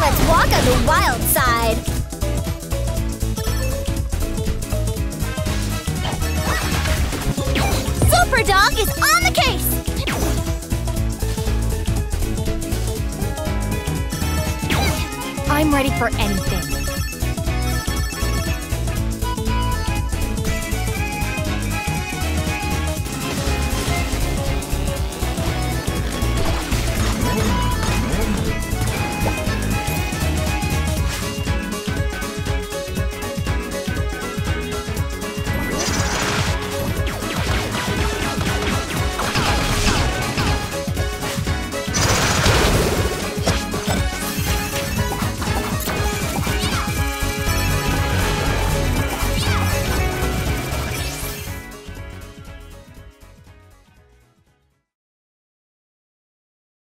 Let's walk on the wild side! Super Dog is on the case! I'm ready for anything.